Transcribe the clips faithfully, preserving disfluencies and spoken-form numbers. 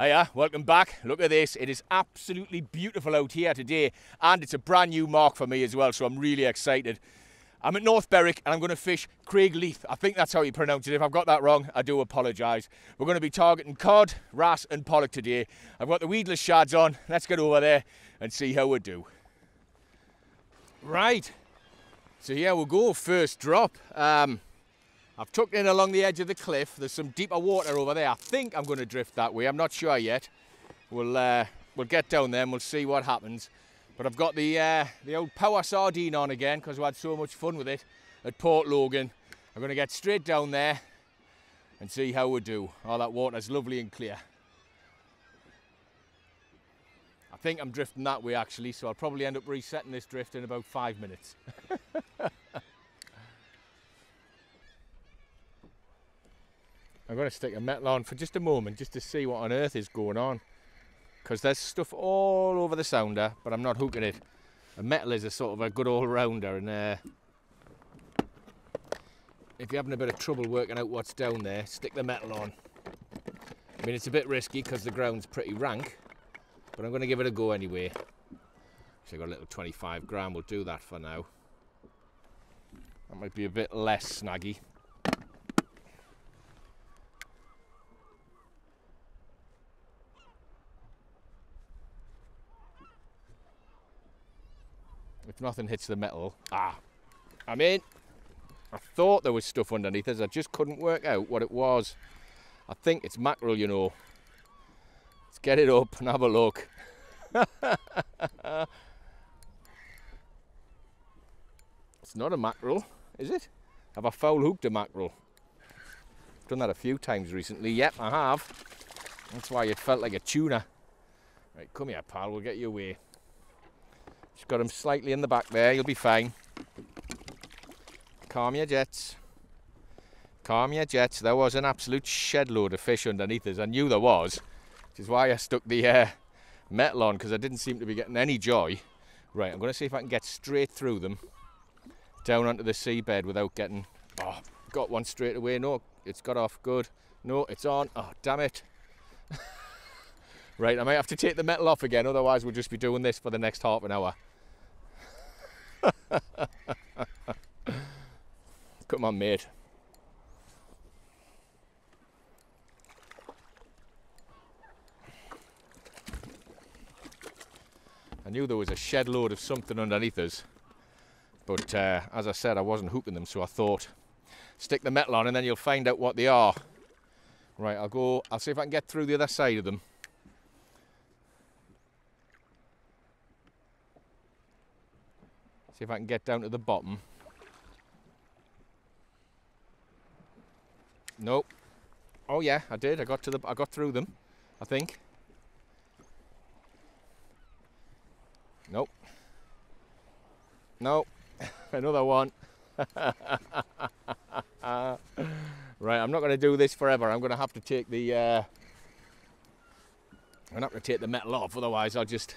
Hiya, welcome back. Look at this, it is absolutely beautiful out here today, and it's a brand new mark for me as well, so I'm really excited. I'm at North Berwick and I'm going to fish Craig Leith. I think that's how you pronounce it. If I've got that wrong, I do apologise. We're going to be targeting cod, wrasse and pollock today. I've got the weedless shads on. Let's get over there and see how we do. Right, so here we'll go, first drop. Um, I've tucked in along the edge of the cliff. There's some deeper water over there. I think I'm going to drift that way. I'm not sure yet. We'll, uh, we'll get down there and we'll see what happens. But I've got the, uh, the old power sardine on again because we had so much fun with it at Port Logan. I'm going to get straight down there and see how we do. Oh, that water's lovely and clear. I think I'm drifting that way actually, so I'll probably end up resetting this drift in about five minutes. I'm going to stick a metal on for just a moment just to see what on earth is going on. Because there's stuff all over the sounder, but I'm not hooking it. A metal is a sort of a good all-rounder, and uh, if you're having a bit of trouble working out what's down there, stick the metal on. I mean, it's a bit risky because the ground's pretty rank, but I'm going to give it a go anyway. So I've got a little twenty-five gram, we'll do that for now. That might be a bit less snaggy. If nothing hits the metal, ah, I'm in. I thought there was stuff underneath us, I just couldn't work out what it was. I think it's mackerel, you know. Let's get it up and have a look. It's not a mackerel, is it? Have I foul hooked a mackerel? I've done that a few times recently. Yep, I have. That's why it felt like a tuna. Right, come here, pal, we'll get you away. Just got him slightly in the back there, you'll be fine. Calm your jets. Calm your jets. There was an absolute shed load of fish underneath us. I knew there was, which is why I stuck the uh, metal on, because I didn't seem to be getting any joy. Right, I'm going to see if I can get straight through them, down onto the seabed without getting... Oh, got one straight away. No, it's got off. Good. No, it's on. Oh, damn it. Right, I might have to take the metal off again, otherwise we'll just be doing this for the next half an hour. Come on, mate. I knew there was a shed load of something underneath us, but uh, as I said, I wasn't hooking them, so I thought, stick the metal on and then you'll find out what they are. Right, I'll go, I'll see if I can get through the other side of them. See if I can get down to the bottom. Nope. Oh yeah, I did. I got to the. I got through them, I think. Nope. Nope. Another one. Right, I'm not going to do this forever. I'm going to have to take the. Uh, I'm not going to take the metal off, otherwise I'll just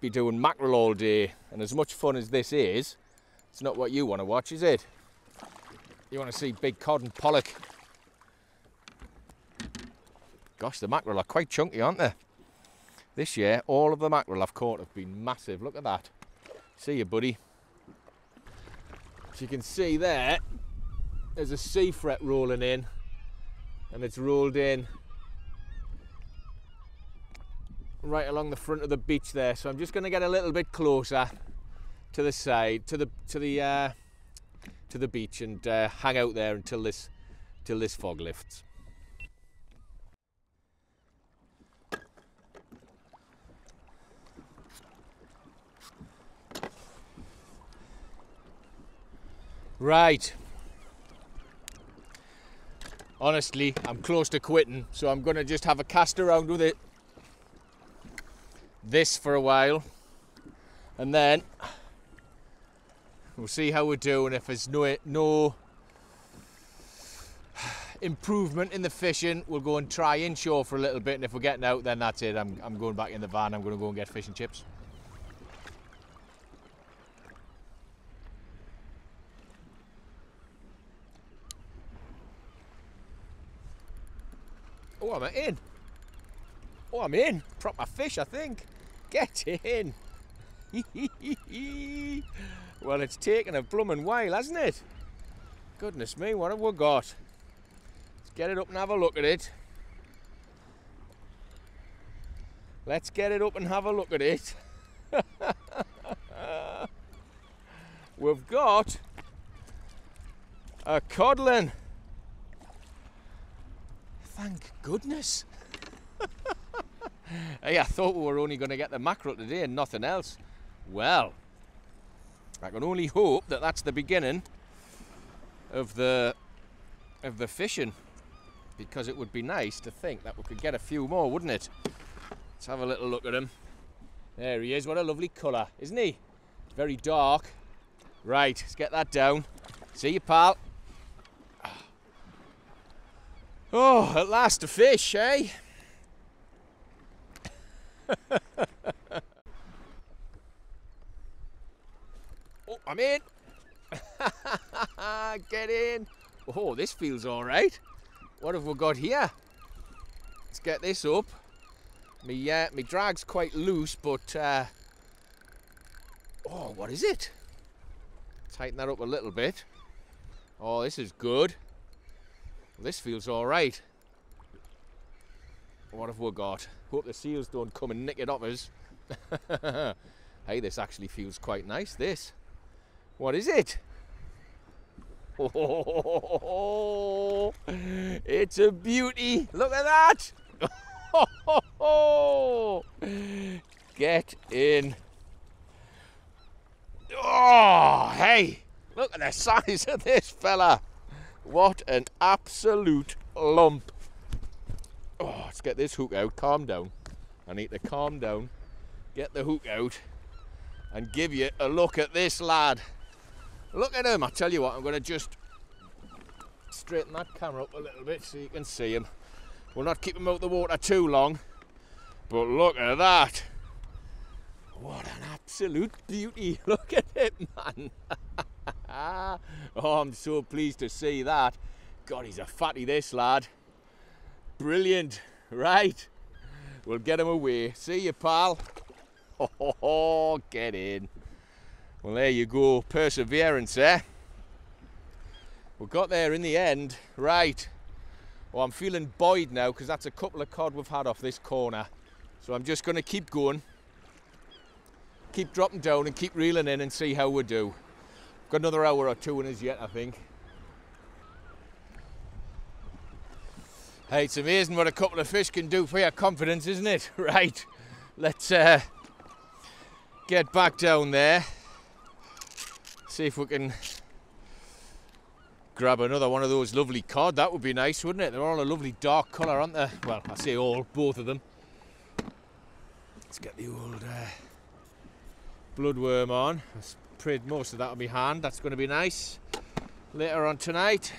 be doing mackerel all day. And as much fun as this is, it's not what you want to watch, is it? You want to see big cod and pollock. Gosh, the mackerel are quite chunky, aren't they? This year, all of the mackerel I've caught have been massive. Look at that. See you, buddy. As you can see there, there's a sea fret rolling in, and it's rolled in right along the front of the beach there, so I'm just going to get a little bit closer to the side, to the to the uh, to the beach, and uh, hang out there until this till this fog lifts. Right. Honestly, I'm close to quitting, so I'm going to just have a cast around with it. This for a while, and then we'll see how we do, and if there's no no improvement in the fishing, we'll go and try inshore for a little bit, and if we're getting out, then that's it. I'm, I'm going back in the van. I'm going to go and get fish and chips. Oh, I'm in. Oh, I'm in. Proper fish, I think. Get in. Well, it's taken a bloomin' while, hasn't it? Goodness me, what have we got? Let's get it up and have a look at it. Let's get it up and have a look at it. We've got a codlin. Thank goodness. Hey, I thought we were only going to get the mackerel today and nothing else. Well, I can only hope that that's the beginning of the of the fishing, because it would be nice to think that we could get a few more, wouldn't it? Let's have a little look at him. There he is. What a lovely colour, isn't he? It's very dark. Right, let's get that down. See you, pal. Oh, at last a fish, eh? Oh, I'm in. Get in. Oh, this feels all right. What have we got here? Let's get this up. Me, uh, me drag's quite loose, but uh, oh, what is it? Tighten that up a little bit. Oh, this is good. This feels all right. What have we got? Hope the seals don't come and nick it off us. Hey, this actually feels quite nice, this. What is it? Oh, it's a beauty. Look at that. Get in. Oh, hey, look at the size of this fella. What an absolute lump. Oh, let's get this hook out. Calm down. I need to calm down, get the hook out, and give you a look at this lad. Look at him. I tell you what, I'm going to just straighten that camera up a little bit so you can see him. We'll not keep him out the water too long, but look at that. What an absolute beauty. Look at it, man. Ah, oh, I'm so pleased to see that. God, he's a fatty, this lad. Brilliant. Right, we'll get him away. See you, pal. Oh, get in. Well, there you go. Perseverance, eh? We got there in the end. Right. Well, I'm feeling buoyed now because that's a couple of cod we've had off this corner. So I'm just going to keep going, keep dropping down and keep reeling in and see how we do. Got another hour or two in us yet, I think. Hey, it's amazing what a couple of fish can do for your confidence, isn't it? Right, let's uh, get back down there. See if we can grab another one of those lovely cod. That would be nice, wouldn't it? They're all a lovely dark colour, aren't they? Well, I say all, both of them. Let's get the old uh, bloodworm on. Sprayed most of that on my hand. That's going to be nice later on tonight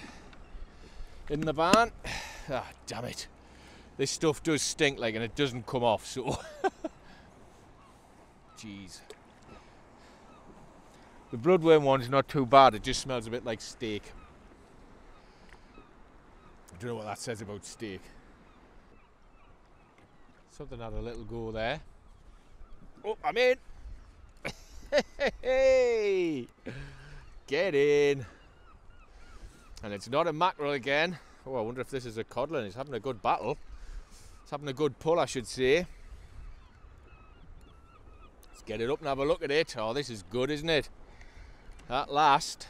in the barn. Ah, oh, damn it, this stuff does stink like, and it doesn't come off, so jeez. The bloodworm one's not too bad, it just smells a bit like steak. I don't know what that says about steak. Something had a little go there. Oh, I'm in. Hey, get in. And it's not a mackerel again. Oh, I wonder if this is a codlin. It's having a good battle. It's having a good pull, I should say. Let's get it up and have a look at it. Oh, this is good, isn't it? At last,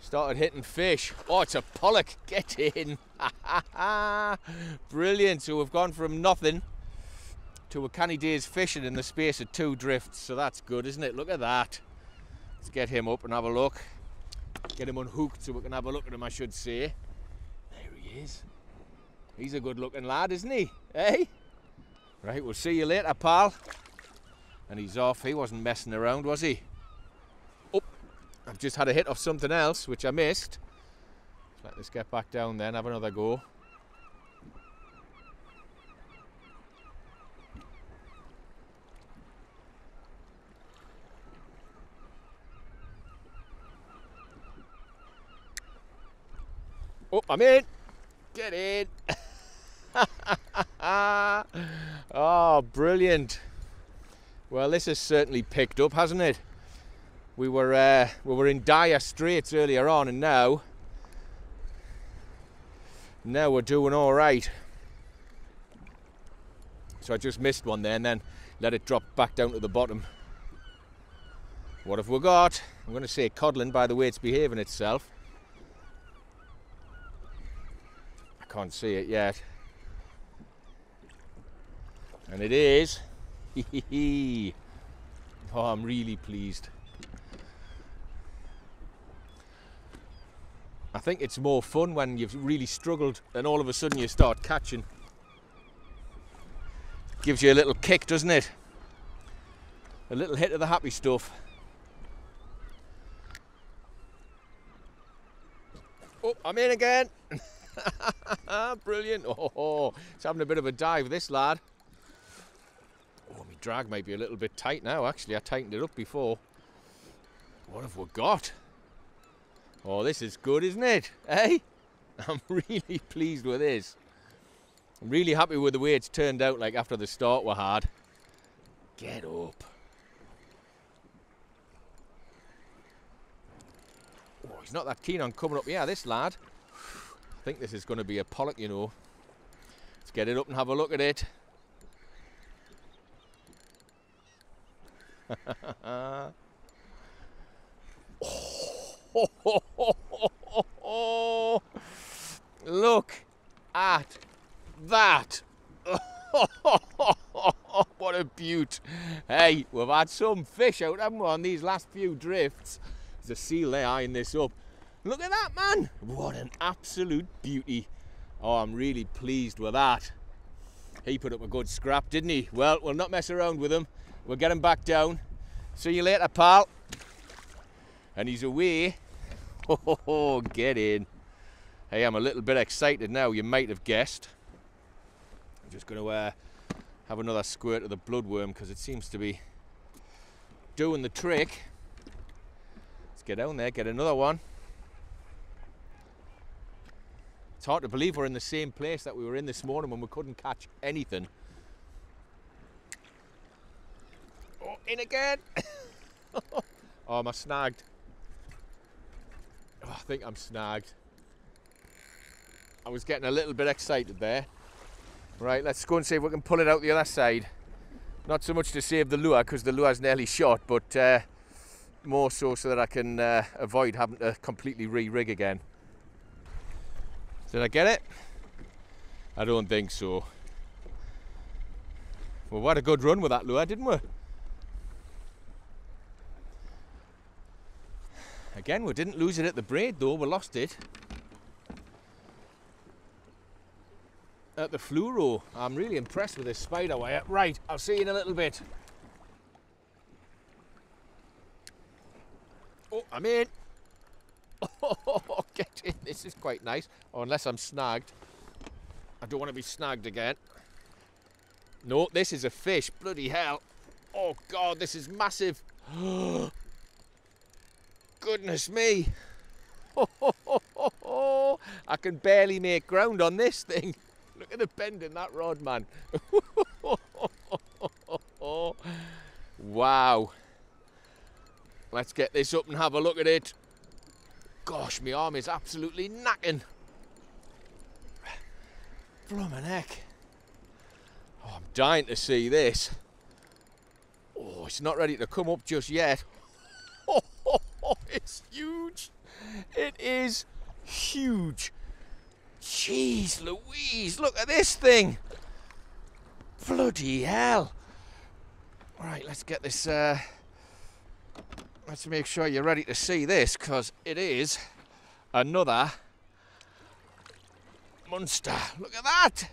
started hitting fish. Oh, it's a pollock. Get in. Brilliant. So we've gone from nothing to a canny day's fishing in the space of two drifts, so that's good, isn't it? Look at that. Let's get him up and have a look. Get him unhooked so we can have a look at him, I should say. There he is. He's a good-looking lad, isn't he? Eh? Right, we'll see you later, pal. And he's off. He wasn't messing around, was he? Oh, I've just had a hit off something else, which I missed. Let this get back down then, have another go. Oh, I'm in. Get in. Oh, brilliant. Well, this has certainly picked up, hasn't it? We were, uh, we were in dire straits earlier on, and now, now we're doing all right. So I just missed one there and then let it drop back down to the bottom. What have we got? I'm going to say codlin by the way it's behaving itself. I can't see it yet. And it is. Oh, I'm really pleased. I think it's more fun when you've really struggled and all of a sudden you start catching. Gives you a little kick, doesn't it? A little hit of the happy stuff. Oh, I'm in again. Brilliant. Oh, it's having a bit of a dive, this lad. Oh, my drag may be a little bit tight now, actually. I tightened it up before. What have we got? Oh, this is good, isn't it? Eh? I'm really pleased with this. I'm really happy with the way it's turned out, like after the start we had. Get up. Oh, he's not that keen on coming up. Yeah, this lad. I think this is going to be a pollock, you know. Let's get it up and have a look at it. Oh, ho, ho, ho, ho, ho. Look at that. What a beaut. Hey, we've had some fish out, haven't we, on these last few drifts. There's a seal there eyeing this up. Look at that, man. What an absolute beauty. Oh, I'm really pleased with that. He put up a good scrap, didn't he? Well, we'll not mess around with him. We'll get him back down. See you later, pal. And he's away. Oh, get in. Hey, I'm a little bit excited now, you might have guessed. I'm just going to uh, have another squirt of the bloodworm because it seems to be doing the trick. Let's get down there, get another one. It's hard to believe we're in the same place that we were in this morning when we couldn't catch anything. Oh, in again. Oh, am I snagged? Oh, I think I'm snagged. I was getting a little bit excited there. Right, let's go and see if we can pull it out the other side. Not so much to save the lure, because the lure's nearly shot, but uh, more so so that I can uh, avoid having to completely re-rig again. Did I get it? I don't think so. Well, what a good run with that lure, didn't we? Again, we didn't lose it at the braid, though. We lost it at the fluoro. I'm really impressed with this spider wire. Right, I'll see you in a little bit. Oh, I'm in. Oh, get in. This is quite nice. Oh, unless I'm snagged. I don't want to be snagged again. No, this is a fish. Bloody hell. Oh, God, this is massive. Goodness me. I can barely make ground on this thing. Look at the bend in that rod, man. Wow. Let's get this up and have a look at it. Gosh, my arm is absolutely knacking. Blummin' heck. Oh, I'm dying to see this. Oh, it's not ready to come up just yet. Oh, oh, oh, it's huge. It is huge. Jeez Louise, look at this thing. Bloody hell. Right, let's get this, uh, let's make sure you're ready to see this, because it is another monster. Look at that.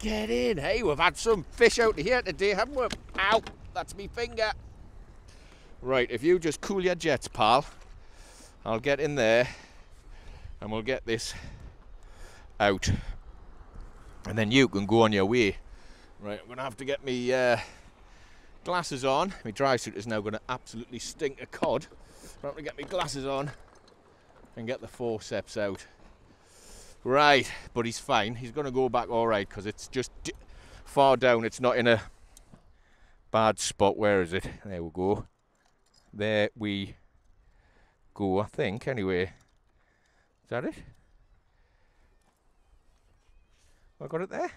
Get in. Hey, we've had some fish out here today, haven't we? Ow, that's me finger. Right, if you just cool your jets, pal. I'll get in there and we'll get this out. And then you can go on your way. Right, I'm going to have to get my uh, glasses on. My dry suit is now going to absolutely stink a cod. I'm going to get my glasses on and get the forceps out. Right, but he's fine. He's going to go back all right because it's just far down. It's not in a bad spot. Where is it? There we go. There we go, I think, anyway. Is that it? I got it there.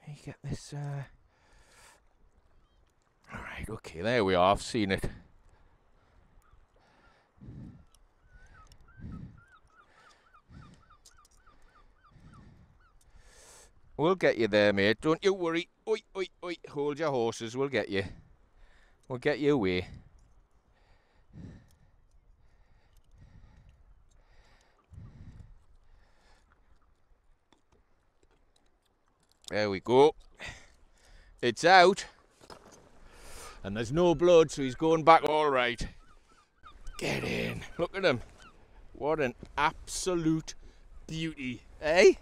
Let me get this. Uh... All right, okay, there we are. I've seen it. We'll get you there, mate. Don't you worry. Oi, oi, oi. Hold your horses. We'll get you. We'll get you away. There we go. It's out. And there's no blood, so he's going back all right. Get in. Look at him. What an absolute beauty, eh?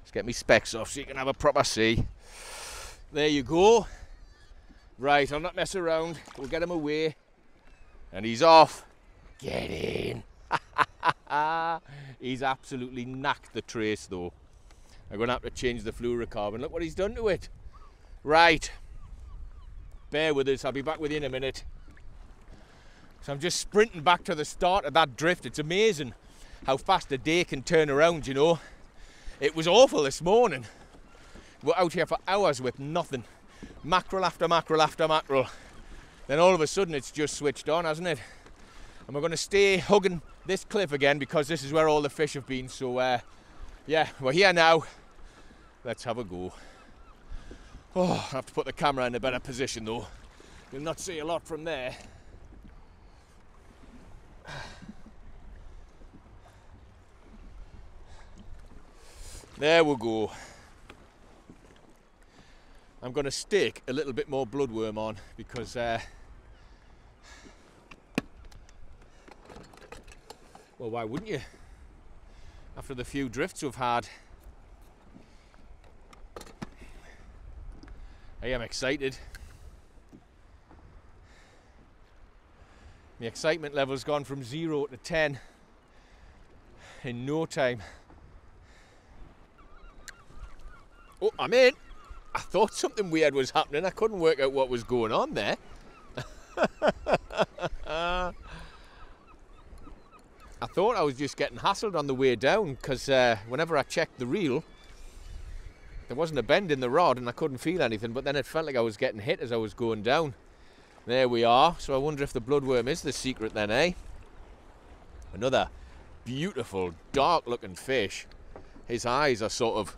Let's get my specs off so you can have a proper see. There you go. Right, I'll not mess around. We'll get him away. And he's off. Get in. He's absolutely knacked the trace, though. I'm going to have to change the fluorocarbon. Look what he's done to it. Right. Bear with us. I'll be back with you in a minute. So I'm just sprinting back to the start of that drift. It's amazing how fast a day can turn around, you know. It was awful this morning. We're out here for hours with nothing. Mackerel after mackerel after mackerel. Then all of a sudden it's just switched on, hasn't it? And we're going to stay hugging this cliff again because this is where all the fish have been. So, uh, yeah, we're here now. Let's have a go. Oh, I have to put the camera in a better position though. You'll not see a lot from there. There we go. I'm going to stick a little bit more bloodworm on because uh, well, why wouldn't you? After the few drifts we've had, I am excited. My excitement level's gone from zero to ten in no time. Oh, I'm in. I thought something weird was happening. I couldn't work out what was going on there. I thought I was just getting hassled on the way down because uh, whenever I checked the reel, there wasn't a bend in the rod and I couldn't feel anything, but then it felt like I was getting hit as I was going down. There we are. So I wonder if the bloodworm is the secret then, eh? Another beautiful, dark-looking fish. His eyes are sort of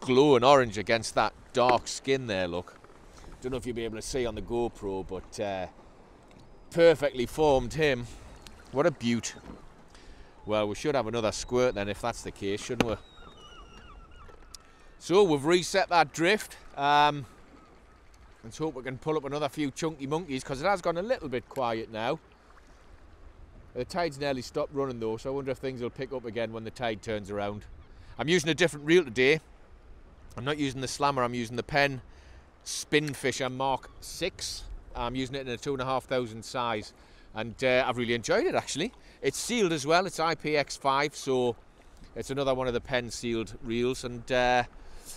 glowing orange against that dark skin there, look. Don't know if you'll be able to see on the GoPro, but uh, perfectly formed him. What a beaut. Well, we should have another squirt then if that's the case, shouldn't we? So we've reset that drift. Um, let's hope we can pull up another few chunky monkeys because it has gone a little bit quiet now. The tide's nearly stopped running though, so I wonder if things will pick up again when the tide turns around. I'm using a different reel today. I'm not using the slammer, I'm using the Penn Spinfisher Mark six. I'm using it in a two and a half thousand size and uh, I've really enjoyed it actually. It's sealed as well, it's I P X five, so it's another one of the Penn sealed reels and uh,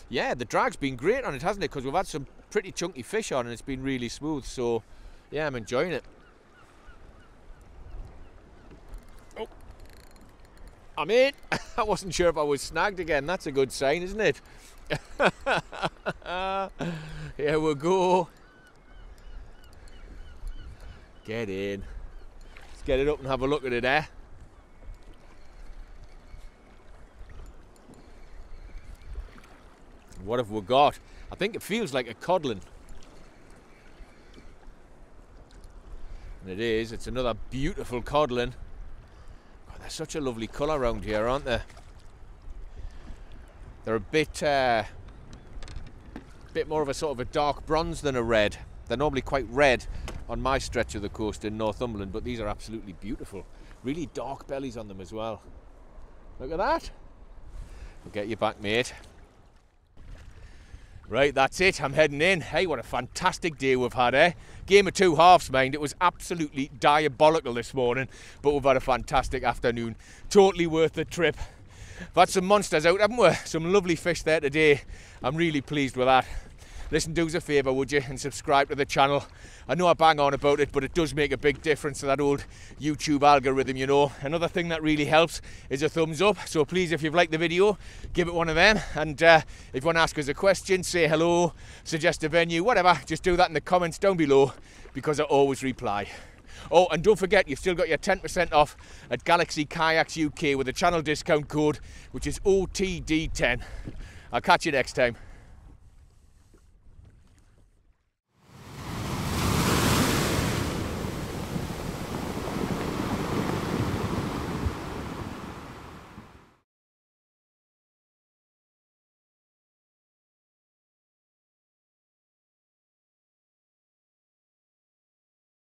yeah, the drag's been great on it, hasn't it? Because we've had some pretty chunky fish on and it's been really smooth, so yeah, I'm enjoying it. Oh, I'm in. I wasn't sure if I was snagged again, that's a good sign, isn't it? Here we go. Get in. Let's get it up and have a look at it there. Eh? What have we got? I think it feels like a codlin. And it is. It's another beautiful codlin. God, they're such a lovely colour around here, aren't they? They're a bit, uh, bit more of a sort of a dark bronze than a red. They're normally quite red on my stretch of the coast in Northumberland, but these are absolutely beautiful. Really dark bellies on them as well. Look at that. We'll get you back, mate. Right, that's it. I'm heading in. Hey, what a fantastic day we've had, eh? Game of two halves, mind. It was absolutely diabolical this morning, but we've had a fantastic afternoon. Totally worth the trip. We've had some monsters out, haven't we? Some lovely fish there today. I'm really pleased with that. Listen, do us a favour, would you, and subscribe to the channel. I know I bang on about it, but it does make a big difference to that old YouTube algorithm, you know. Another thing that really helps is a thumbs up, so please, if you've liked the video, give it one of them. And uh, if you want to ask us a question, say hello, suggest a venue, whatever, just do that in the comments down below, because I always reply. Oh, and don't forget, you've still got your ten percent off at Galaxy Kayaks U K with a channel discount code, which is O T D ten. I'll catch you next time.